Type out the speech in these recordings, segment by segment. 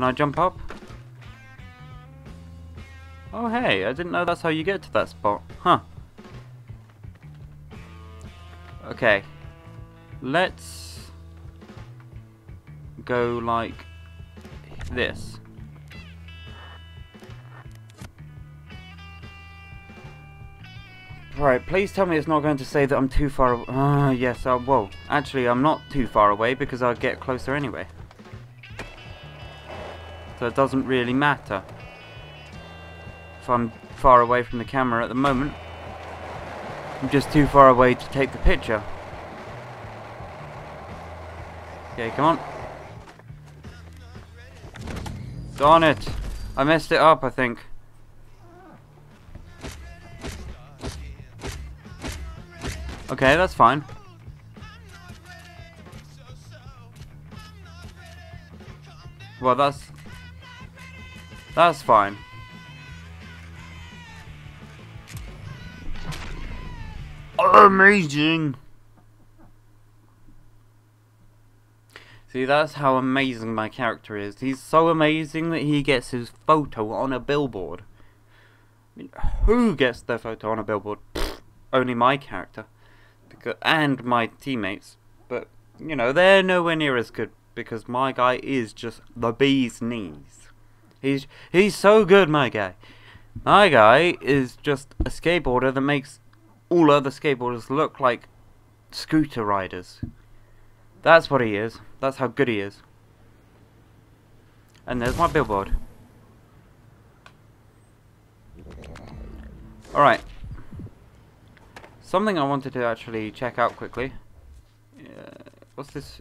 Can I jump up? Oh hey, I didn't know that's how you get to that spot. Huh. Okay. Let's go like this. Right, please tell me it's not going to say that I'm too far away. Yes, well, actually I'm not too far away because I'll get closer anyway. So it doesn't really matter if I'm far away from the camera at the moment. I'm just too far away to take the picture. Okay, come on. Darn it! I messed it up, I think. Okay, that's fine. Well, that's fine. Amazing! See, that's how amazing my character is. He's so amazing that he gets his photo on a billboard. I mean, who gets their photo on a billboard? Pfft, only my character. And my teammates, but you know they're nowhere near as good because my guy is just the bee's knees. He's so good, my guy. My guy is just a skateboarder that makes all other skateboarders look like scooter riders. That's what he is. That's how good he is. And there's my billboard. All right. Something I wanted to actually check out quickly. What's this?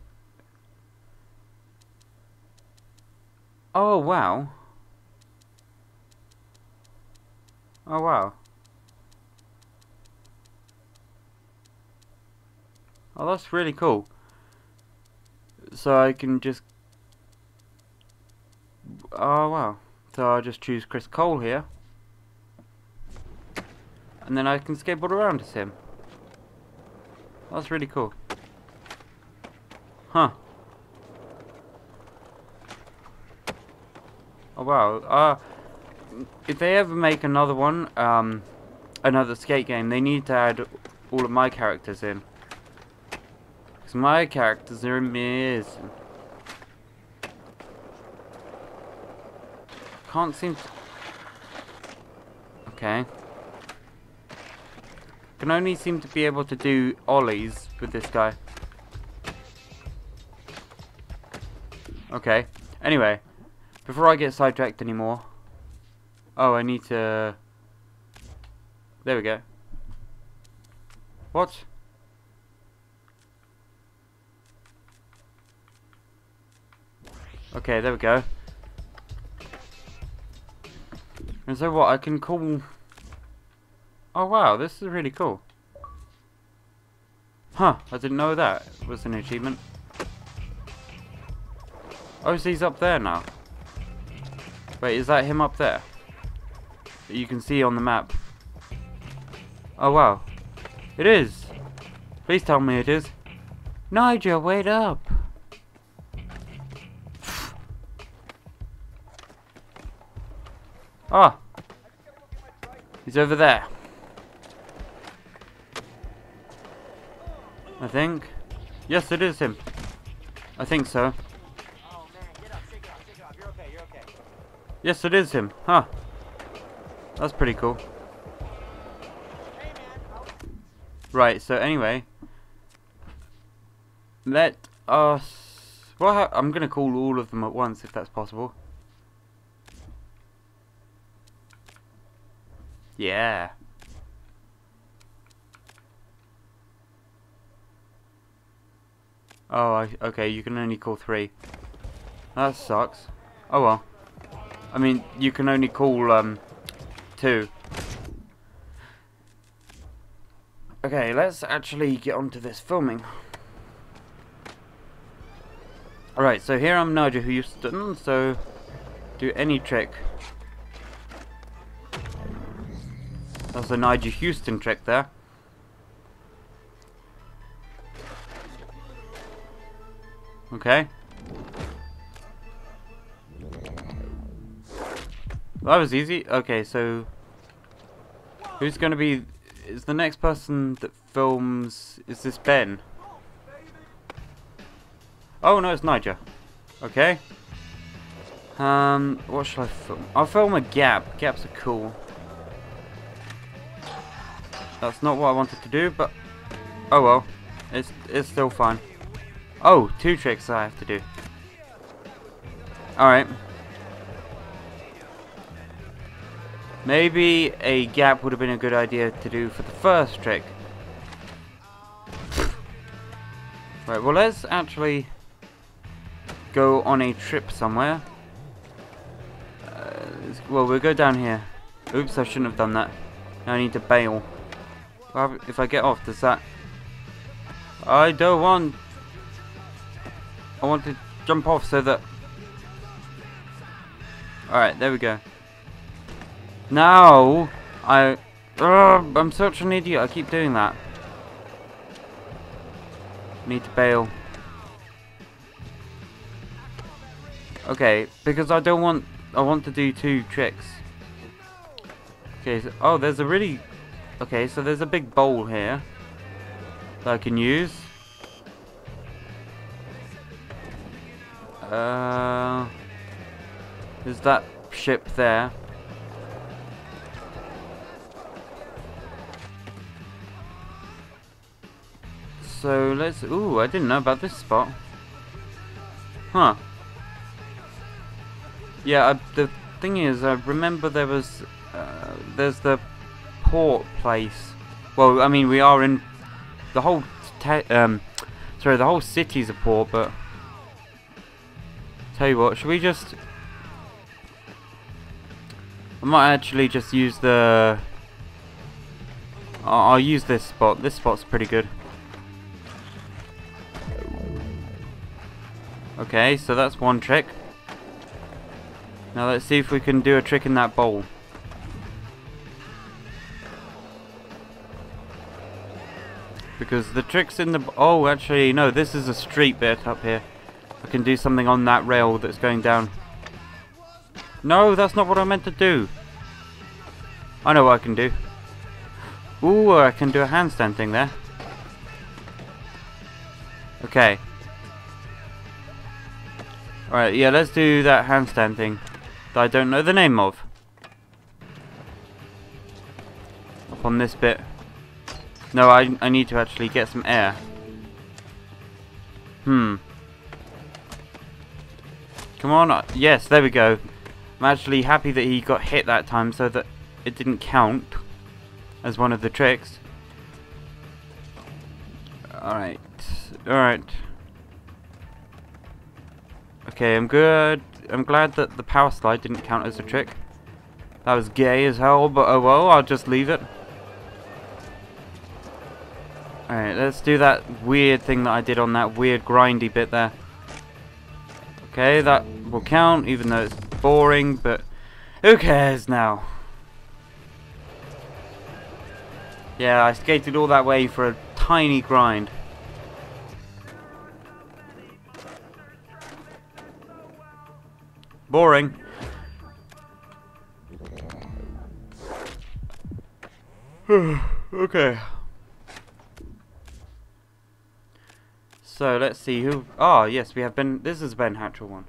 Oh wow! Oh wow! Oh, that's really cool. So I can just. Oh wow! So I'll just choose Chris Cole here. And then I can skateboard around as him. That's really cool. Huh. Oh wow. If they ever make another one, another skate game, they need to add all of my characters in. Because my characters are amazing. Can't seem to... Okay. Can only seem to be able to do ollies with this guy. Okay. Anyway, before I get sidetracked anymore. Oh, I need to. There we go. What? Okay, there we go. And so what? I can call. Oh wow, this is really cool. Huh, I didn't know that was an achievement. Oh, so he's up there now. Wait, is that him up there? That you can see on the map. Oh wow. It is! Please tell me it is. Nigel, wait up! Ah! He's over there. I think. Yes, it is him. I think so. Oh, man. Get up, shake it off, shake it off. You're okay, you're okay. Yes, it is him. Huh. That's pretty cool. Hey, man. Right, so anyway. Let us... Well, I'm going to call all of them at once if that's possible. Yeah. Oh, okay, you can only call 3. That sucks. Oh well. I mean, you can only call, 2. Okay, let's actually get on to this filming. Alright, so here I'm Nigel Houston, so do any trick. That's a Nigel Houston trick there. Okay. That was easy. Okay, so who's going to be... Is the next person that films... Is this Ben? Oh, no, it's Nigel. Okay. What shall I film? I'll film a gap. Gaps are cool. That's not what I wanted to do, but... Oh, well. It's still fine. Oh, two tricks I have to do. Alright. Maybe a gap would have been a good idea to do for the first trick. Right, well, let's actually go on a trip somewhere. Well, we'll go down here. Oops, I shouldn't have done that. Now I need to bail. If I get off, does that... I don't want... I want to jump off so that... Alright, there we go. Now, I'm such an idiot, I keep doing that. Need to bail. Okay, because I don't want... I want to do two tricks. Okay, so, oh, there's a really... Okay, so there's a big bowl here that I can use. There's that ship there. So let's... Ooh, I didn't know about this spot. Huh. Yeah, the thing is, I remember there was... there's the port place. Well, I mean, we are in... The whole... sorry, the whole city's a port, but... Tell you what, should we just... I might actually just use the... I'll use this spot. This spot's pretty good. Okay, so that's one trick. Now let's see if we can do a trick in that bowl. Because the tricks in the... Oh, actually, no, this is a street bit up here. I can do something on that rail that's going down. No, that's not what I meant to do. I know what I can do. Ooh, I can do a handstand thing there. Okay. Alright, yeah, let's do that handstand thing that I don't know the name of. Up on this bit. No, I need to actually get some air. Come on. Yes, there we go. I'm actually happy that he got hit that time so that it didn't count as one of the tricks. Alright. Alright. Okay, I'm good. I'm glad that the power slide didn't count as a trick. That was gay as hell, but oh well, I'll just leave it. Alright, let's do that weird thing that I did on that weird grindy bit there. Okay, that will count, even though it's boring, but who cares now? Yeah, I skated all that way for a tiny grind. Boring. Okay. So let's see who. Ah, yes, we have Ben. This is Ben Hatchell one.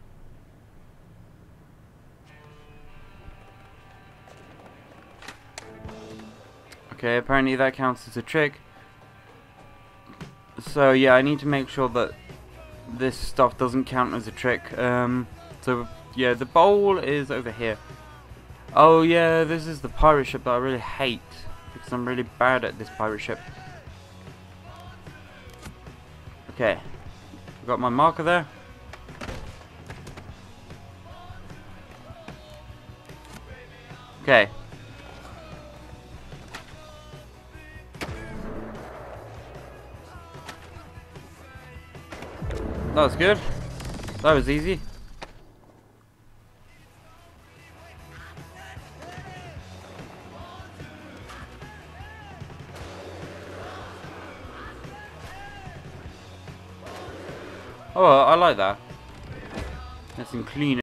Okay, apparently that counts as a trick. So yeah, I need to make sure that this stuff doesn't count as a trick. So. Yeah, the bowl is over here. Oh yeah, this is the pirate ship that I really hate. Because I'm really bad at this pirate ship. Okay. I've got my marker there. Okay. That was good. That was easy. Oh, I like that. Nice and clean.